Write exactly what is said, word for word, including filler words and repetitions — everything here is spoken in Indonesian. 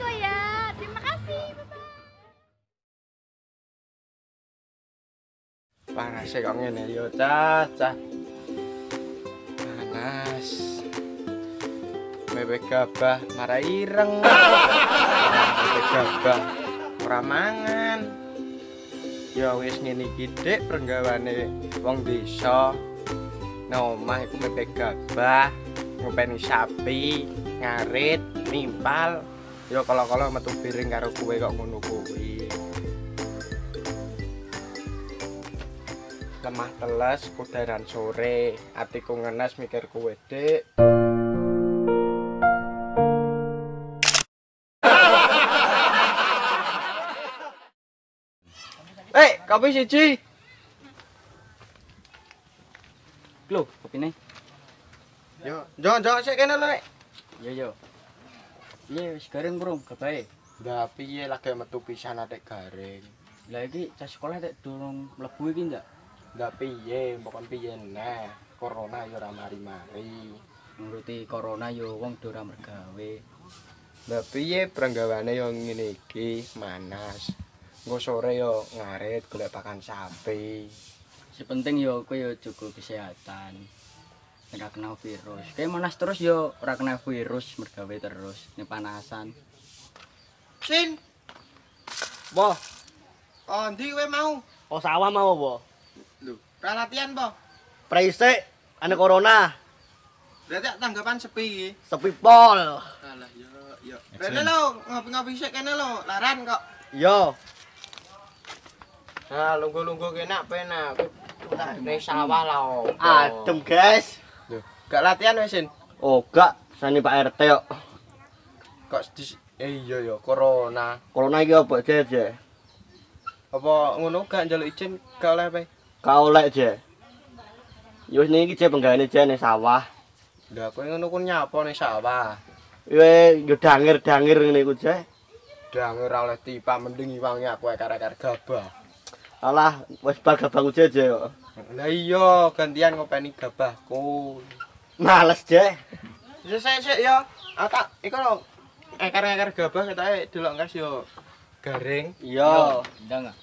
itu ya. Terima kasih. Bye-bye. Panas kok ngene yo, Caca. Panas. Mepek gabah marah ireng. Mepek gabah ora mangan. Ya wis ngene iki dik perenggawane wong desa. Nang omah iku mepek gabah, ngopeni sapi, ngarit, nimpal. Ya kalau-kalau metu piring karo kowe kok ngono kuwi. Lemah teles kudaran sore, atiku ngenes mikir kowe dik. Eh, kopi siji. Loh, kopine. Yo, yo, yo sik kene lho, Nek. Yo, yo. Piye wis garing burung gabahe? Lah piye lagi metu pisan atik garing. Lah iki cah sekolah tek durung mlebu iki ndak? Lah piye, mbokon piye neh. Corona yo ora mari-mari. Nuruti corona yo wong do ora mergawe. Lah piye perenggawane yo ngene iki, manas. Engko sore yo ngarit golek pakan sapi. Penting yo kowe yo jaga kesehatan. Ora kena virus. Kayak Monas terus yo ora kena virus, mergawe terus nek panasan. Sin. Bo. Ondi kowe mau? Oh sawah mau apa? Lho, ra latihan po? Preisik ana corona. Berarti tanggapan sepi iki. Sepi pol. Alah yo yo. Rene lo ngopi-ngopi sik kene lo, laran kok. Yo. Nah, lunggu-lunggu kena penak. Nek sawah lah. Adem, guys. Loh, gak latihan wis, Sin? Oh, gak, sane Pak R T kok. Kok eh iya ya, corona. Corona iki opo, Jek, Jek? Apa ngono gak njaluk izin gak oleh apa? Gak oleh, Jek. Yo wis niki Jek penggaweane Jek nek sawah. Lah kowe ngono ku nyapa nek sawah? Wis yo dangir-dangir ngene ku, Jek. Dangir oleh tipak mending iwangi aku akar-akar gabah. Alah, wis bal gabah aja kok. Lah iya, gantian ngopeni gabahku. Males, Dek. Wis sik ya. Atak iku lho, ekar-ekar gabah ketoke delok ngas yo garing. Iya, ndang.